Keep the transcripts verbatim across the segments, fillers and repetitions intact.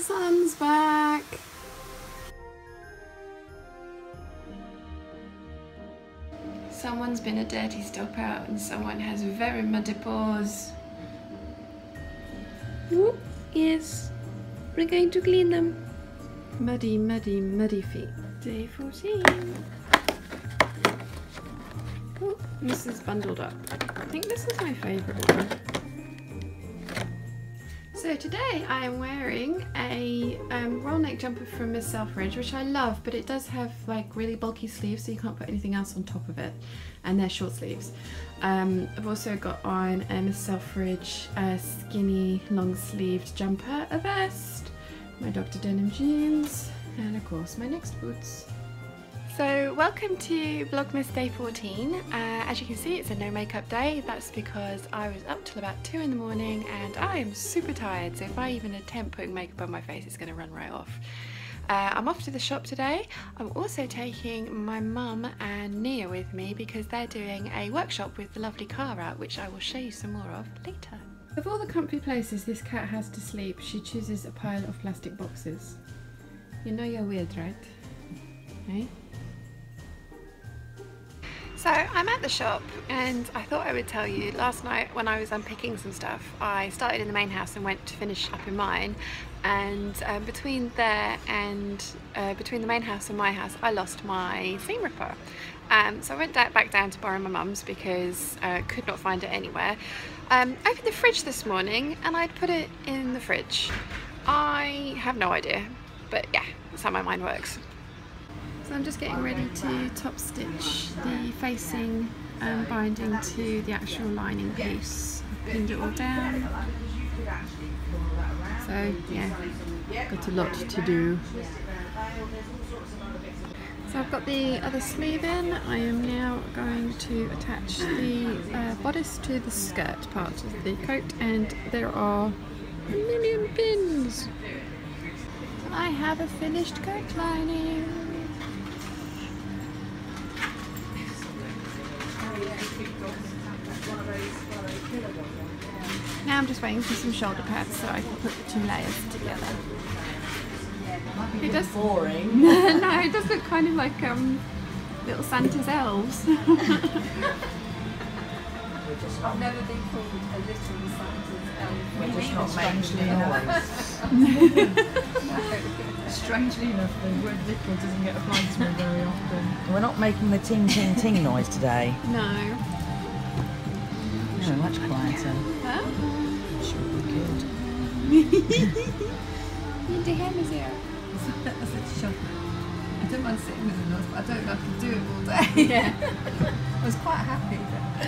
the sun's back. Someone's been a dirty stop out and someone has very muddy paws. Ooh, yes, we're going to clean them. Muddy, muddy, muddy feet. Day fourteen. Ooh, this is bundled up. I think this is my favourite one. So today I am wearing a um, roll neck jumper from Miss Selfridge, which I love, but it does have like really bulky sleeves, so you can't put anything else on top of it, and they're short sleeves. Um, I've also got on a Miss Selfridge uh, skinny long sleeved jumper, a vest, my Doctor Denim jeans, and of course my next boots. So welcome to Vlogmas day fourteen. Uh, as you can see, it's a no makeup day. That's because I was up till about two in the morning and I am super tired, so if I even attempt putting makeup on my face, it's gonna run right off. Uh, I'm off to the shop today. I'm also taking my mum and Nia with me because they're doing a workshop with the lovely Cara, which I will show you some more of later. Of all the comfy places this cat has to sleep, she chooses a pile of plastic boxes. You know you're weird, right? Hey? So I'm at the shop and I thought I would tell you, last night when I was unpicking some stuff, I started in the main house and went to finish up in mine, and um, between there and uh, between the main house and my house I lost my seam ripper. Um, so I went back down to borrow my mum's because I uh, could not find it anywhere. Um, I opened the fridge this morning and I'd put it in the fridge. I have no idea, but yeah, that's how my mind works. So I'm just getting ready to top stitch the facing um, binding to the actual lining piece. I've pinned it all down. So yeah, got a lot to do. So I've got the other sleeve in. I am now going to attach the uh, bodice to the skirt part of the coat, and there are a million pins. I have a finished coat lining. Now I'm just waiting for some shoulder pads so I can put the two layers together. It does boring. No, it does look kind of like um, little Santa's elves. I've never been called a little Santa's elf. We're just not strangely enough. Strangely enough, the word little doesn't get applied to me very often. We're not making the ting ting ting noise today. No. So much quieter. Huh? Sure we could. The ham is here. I said to Sean, I don't mind sitting with the nurse, but I don't know if I can do it all day. Yeah. I was quite happy. But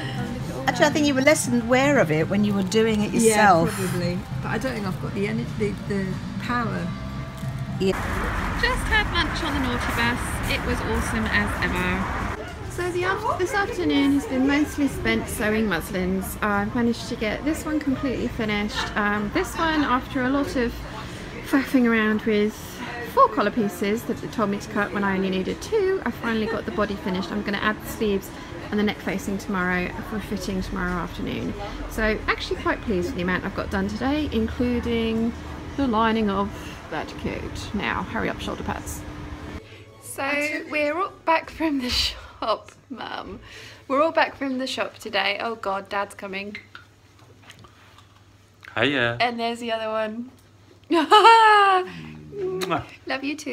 actually, I think you were less aware of it when you were doing it yourself. Yeah, probably. But I don't think I've got the energy, the, the power. Yeah. Just had lunch on the naughty bus. It was awesome as ever. So the after this afternoon has been mostly spent sewing muslins. I've managed to get this one completely finished. Um, this one, after a lot of faffing around with four collar pieces that they told me to cut when I only needed two, I finally got the body finished. I'm going to add the sleeves and the neck facing tomorrow for fitting tomorrow afternoon. So actually quite pleased with the amount I've got done today, including the lining of that coat. Now, hurry up, shoulder pads. So we're all back from the shop. Up, Mum. We're all back from the shop today. Oh God, Dad's coming. Hiya. And there's the other one. Love you too.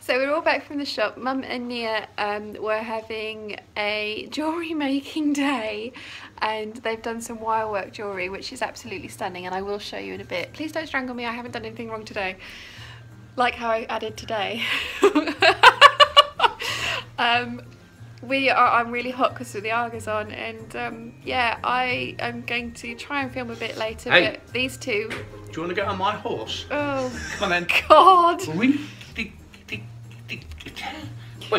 So we're all back from the shop. Mum and Nia um, were having a jewellery making day, and they've done some wire work jewellery, which is absolutely stunning, and I will show you in a bit. Please don't strangle me. I haven't done anything wrong today. Like how I added today. um, We are, I'm really hot because of the Argos on, and um, yeah, I am going to try and film a bit later, hey, but these two... Do you want to get on my horse? Oh, come on then. God! We're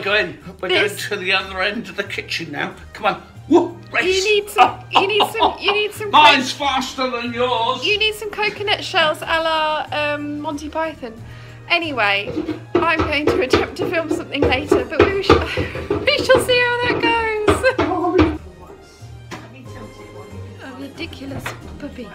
going, we're this... going to the other end of the kitchen now. Come on, whoop, race! You need some, you need some, you need some... Mine's faster than yours! You need some coconut shells a la um, Monty Python. Anyway, I'm going to attempt to film something later, but we shall, we shall see how that goes. A ridiculous puppy.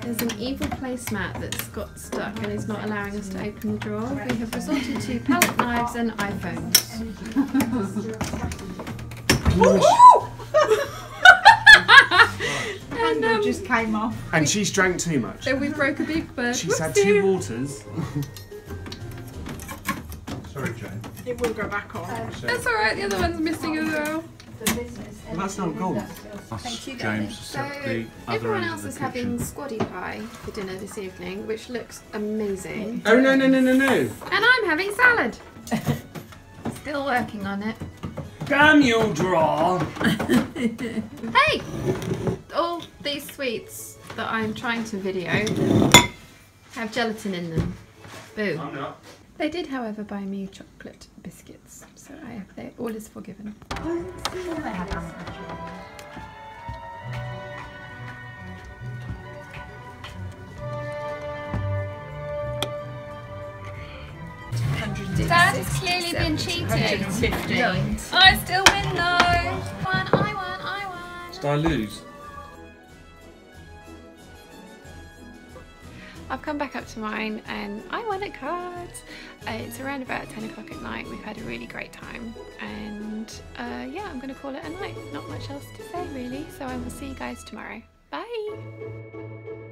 There's an evil placemat that's got stuck and is not allowing us to open the drawer. We have resorted to palette knives and iPhones. And um, just came off. And we, she's drank too much. Then we broke a big bird. She's What's had two it? waters. Sorry, Jane. It will go back on. Um, that's all right. The other one's missing as well. Well, that's not gold. Thank you, James. So everyone else is having squaddy pie for dinner this evening, which looks amazing. Oh no no no no no! And I'm having salad. Still working on it. Damn you, draw! Hey! All these sweets that I'm trying to video have gelatin in them. Boo. I'm not. They did, however, buy me chocolate biscuits, so I have they, all is forgiven. Oh, Dad has clearly been cheating. I still win though. One, I won, I won. Did I lose? I've come back up to mine and I won at cards. Uh, it's around about ten o'clock at night. We've had a really great time. And uh, yeah, I'm going to call it a night. Not much else to say really. So I will see you guys tomorrow. Bye.